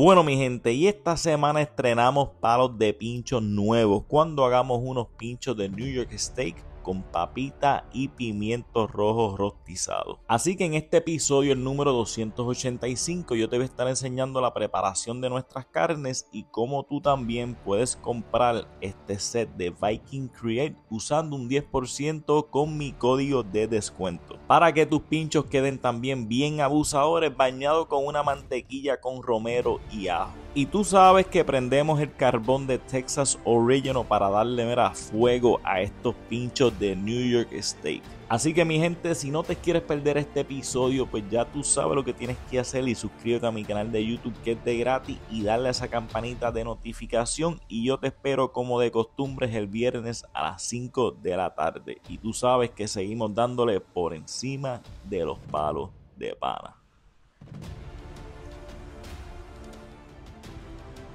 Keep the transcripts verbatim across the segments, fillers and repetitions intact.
Bueno, mi gente, y esta semana estrenamos palos de pinchos nuevos. Cuando hagamos unos pinchos de New York Steak con papita y pimientos rojos rostizados. Así que en este episodio, el número doscientos ochenta y cinco, yo te voy a estar enseñando la preparación de nuestras carnes y cómo tú también puedes comprar este set de Viking Create usando un diez por ciento con mi código de descuento. Para que tus pinchos queden también bien abusadores, bañados con una mantequilla con romero y ajo. Y tú sabes que prendemos el carbón de Texas Original para darle mera fuego a estos pinchos de New York Steak. Así que mi gente, si no te quieres perder este episodio, pues ya tú sabes lo que tienes que hacer y suscríbete a mi canal de YouTube, que es de gratis, y dale a esa campanita de notificación, y yo te espero como de costumbre el viernes a las cinco de la tarde. Y tú sabes que seguimos dándole por encima de los palos de pana.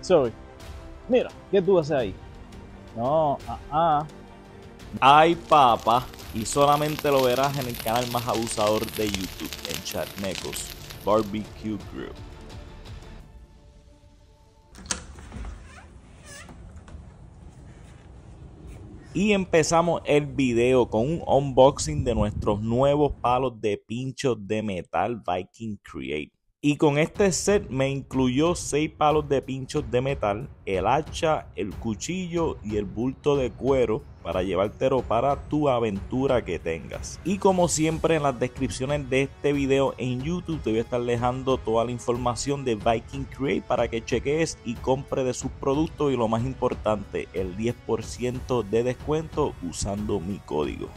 Sorry. Mira, ¿qué tú haces ahí? No, ah, uh ah. -uh. Ay, papá, y solamente lo verás en el canal más abusador de YouTube, en Charnecos Barbecue Grill. Y empezamos el video con un unboxing de nuestros nuevos palos de pinchos de metal Viking Create. Y con este set me incluyó seis palos de pinchos de metal, el hacha, el cuchillo y el bulto de cuero para llevártelo para tu aventura que tengas. Y como siempre, en las descripciones de este video en YouTube te voy a estar dejando toda la información de Viking Create para que cheques y compre de sus productos, y lo más importante, el diez por ciento de descuento usando mi código.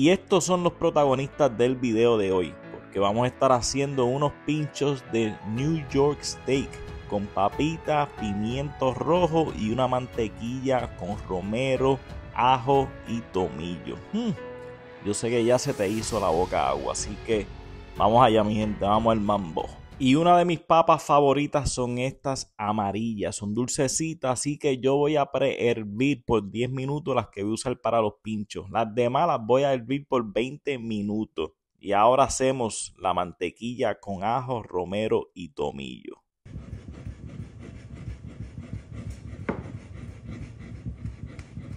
Y estos son los protagonistas del video de hoy, porque vamos a estar haciendo unos pinchos de New York Steak con papitas, pimientos rojos y una mantequilla con romero, ajo y tomillo. Hmm. Yo sé que ya se te hizo la boca agua, así que vamos allá, mi gente, vamos al mambo. Y una de mis papas favoritas son estas amarillas, son dulcecitas, así que yo voy a prehervir por diez minutos las que voy a usar para los pinchos. Las demás las voy a hervir por veinte minutos. Y ahora hacemos la mantequilla con ajo, romero y tomillo.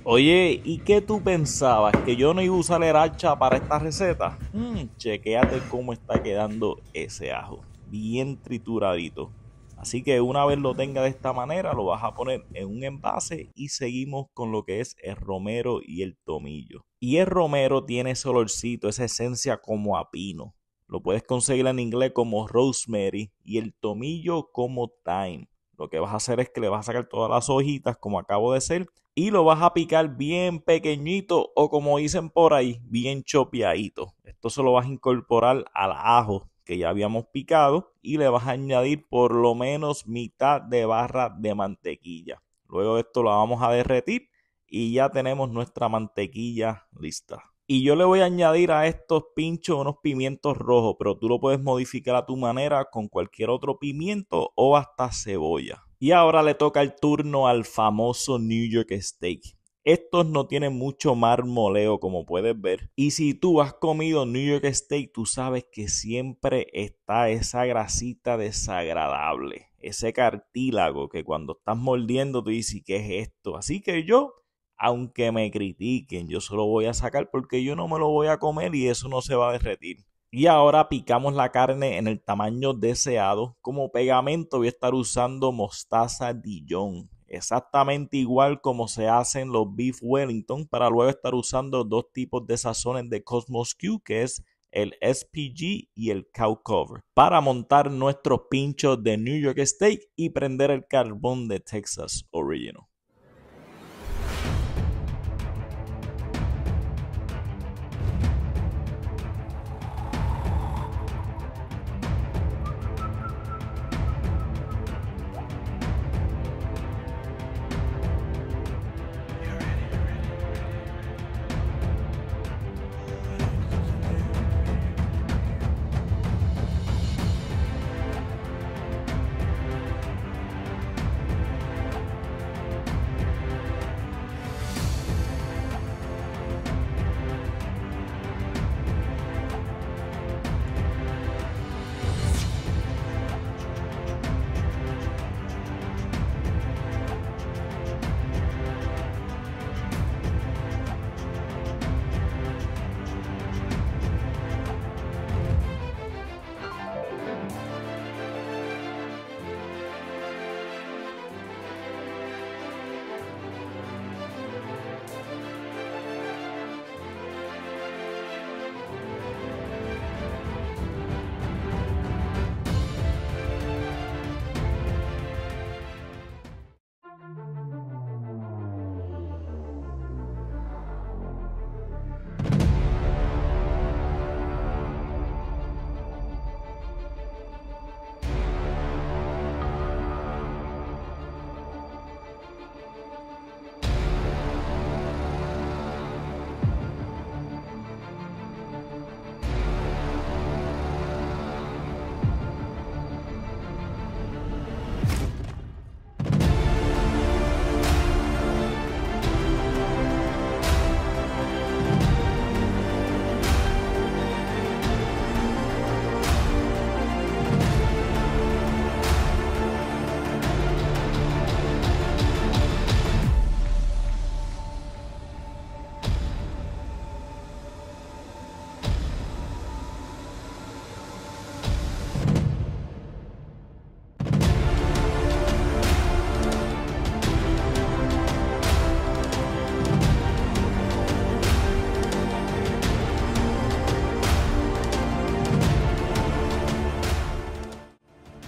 Oye, ¿y qué tú pensabas? ¿Que yo no iba a usar el hacha para esta receta? Mm, chequéate cómo está quedando ese ajo. Bien trituradito. Así que una vez lo tenga de esta manera, lo vas a poner en un envase y seguimos con lo que es el romero y el tomillo. Y el romero tiene ese olorcito, esa esencia como a pino. Lo puedes conseguir en inglés como rosemary, y el tomillo como thyme. Lo que vas a hacer es que le vas a sacar todas las hojitas, como acabo de hacer, y lo vas a picar bien pequeñito, o como dicen por ahí, bien chopeadito. Esto se lo vas a incorporar al ajo que ya habíamos picado, y le vas a añadir por lo menos mitad de barra de mantequilla. Luego de esto lo vamos a derretir y ya tenemos nuestra mantequilla lista. Y yo le voy a añadir a estos pinchos unos pimientos rojos, pero tú lo puedes modificar a tu manera con cualquier otro pimiento o hasta cebolla. Y ahora le toca el turno al famoso New York Steak. Estos no tienen mucho marmoleo, como puedes ver. Y si tú has comido New York Steak, tú sabes que siempre está esa grasita desagradable, ese cartílago que cuando estás mordiendo tú dices, ¿qué es esto? Así que yo, aunque me critiquen, yo se lo voy a sacar porque yo no me lo voy a comer y eso no se va a derretir. Y ahora picamos la carne en el tamaño deseado. Como pegamento voy a estar usando mostaza Dijon. exactamente igual como se hacen los Beef Wellington, para luego estar usando dos tipos de sazones de Kosmos Q, que es el S P G y el Cow Cover, para montar nuestros pinchos de New York Steak y prender el carbón de Texas Original.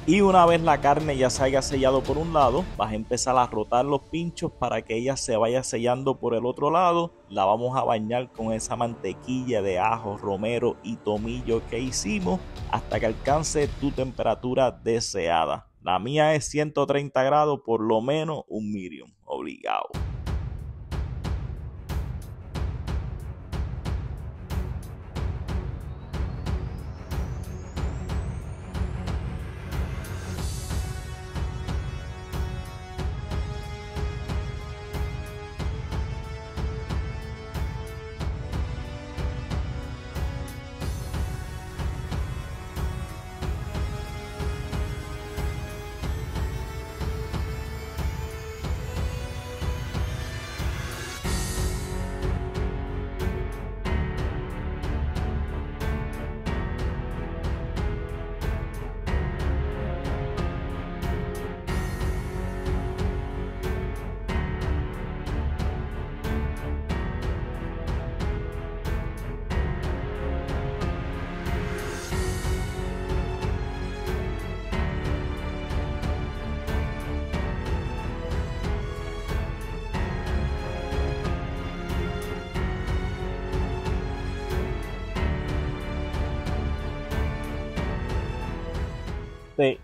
Y una vez la carne ya se haya sellado por un lado, vas a empezar a rotar los pinchos para que ella se vaya sellando por el otro lado. La vamos a bañar con esa mantequilla de ajo, romero y tomillo que hicimos hasta que alcance tu temperatura deseada. La mía es ciento treinta grados, por lo menos un medium, obligado.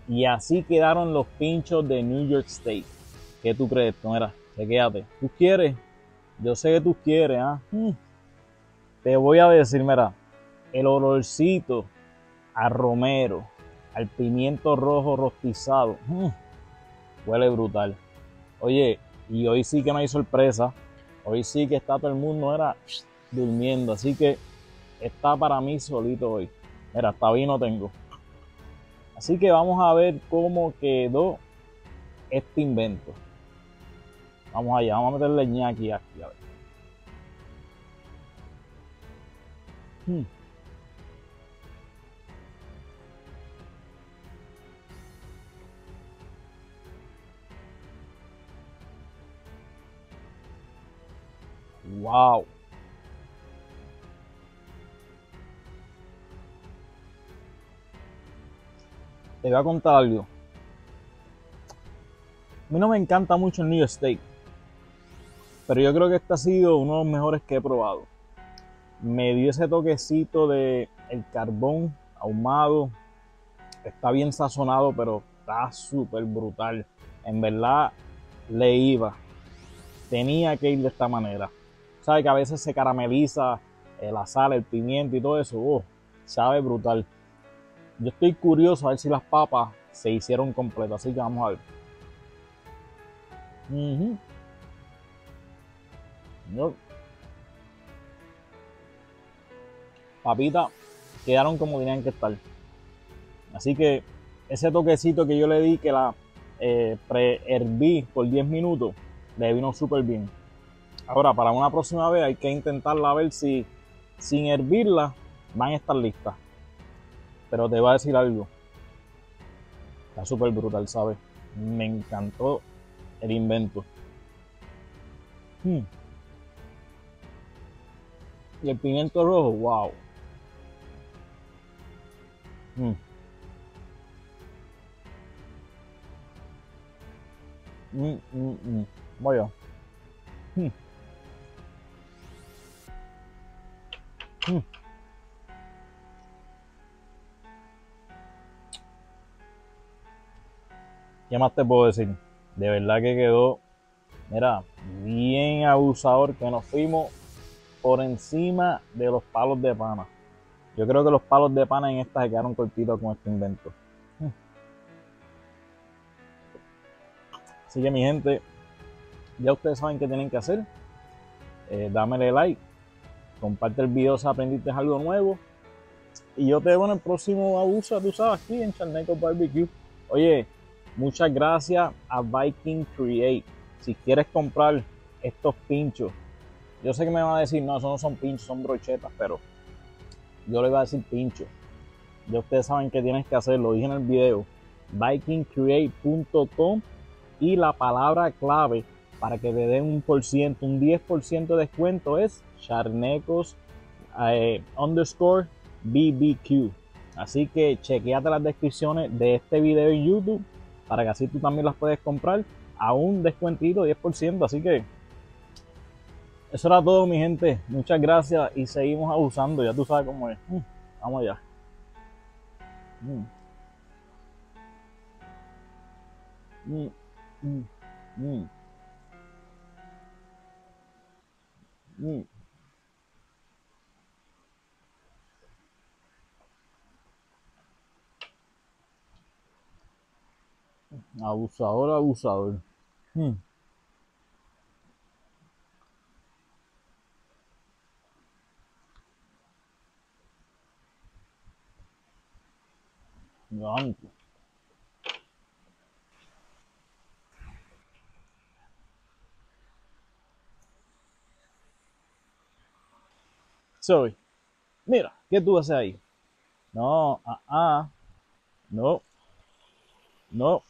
Y así quedaron los pinchos de New York Steak. ¿Qué tú crees, Tonera? Chequéate. ¿Tú quieres? Yo sé que tú quieres, ¿ah? Mm. Te voy a decir, mira, el olorcito a romero, al pimiento rojo rostizado, mm, huele brutal. Oye, y hoy sí que no hay sorpresa. Hoy sí que está todo el mundo, era durmiendo. Así que está para mí solito hoy. Mira, hasta vino tengo. Así que vamos a ver cómo quedó este invento. Vamos allá, vamos a meterle ñaqui aquí, a ver. Hmm. Wow. Te voy a contar algo. A mí no me encanta mucho el New Steak, pero yo creo que este ha sido uno de los mejores que he probado. Me dio ese toquecito de el carbón ahumado. Está bien sazonado, pero está súper brutal. En verdad, le iba. Tenía que ir de esta manera. Sabe que a veces se carameliza la sal, el pimiento y todo eso. Oh, sabe brutal. Yo estoy curioso a ver si las papas se hicieron completas. Así que vamos a ver. Uh-huh. Yo. Papitas quedaron como tenían que estar. Así que ese toquecito que yo le di, que la eh, preherví por diez minutos, le vino súper bien. Ahora, para una próxima vez hay que intentarla a ver si sin hervirla van a estar listas. Pero te voy a decir algo. Está súper brutal, ¿sabes? Me encantó el invento. Hmm. Y el pimiento rojo, wow. Hmm. Mm, mm, mm. Vaya. Hmm. Hmm. ¿Qué más te puedo decir? De verdad que quedó, mira, bien abusador, que nos fuimos por encima de los palos de pana. Yo creo que los palos de pana en esta se quedaron cortitos con este invento. Así que, mi gente, ya ustedes saben qué tienen que hacer. Eh, dámele like, comparte el video si aprendiste algo nuevo. Y yo te veo en el próximo abuso, tú sabes, aquí en Charneco Barbecue. Oye, muchas gracias a Viking Create. Si quieres comprar estos pinchos, yo sé que me van a decir, no, eso no son pinchos, son brochetas, pero yo les voy a decir pinchos. Ya ustedes saben que tienes que hacer, lo dije en el video, viking create punto com y la palabra clave para que te den un por ciento, un diez por ciento de descuento es charnecos eh, underscore bbq. Así que chequéate las descripciones de este video en YouTube, para que así tú también las puedes comprar a un descuentito diez por ciento. Así que eso era todo, mi gente. Muchas gracias y seguimos abusando. Ya tú sabes cómo es. Mm, vamos allá. Mm. Mm, mm, mm, mm. Abusador, abusador. Hmm. Soy. Mira, ¿qué tú haces ahí? No, ah, uh ah. -uh. No. No.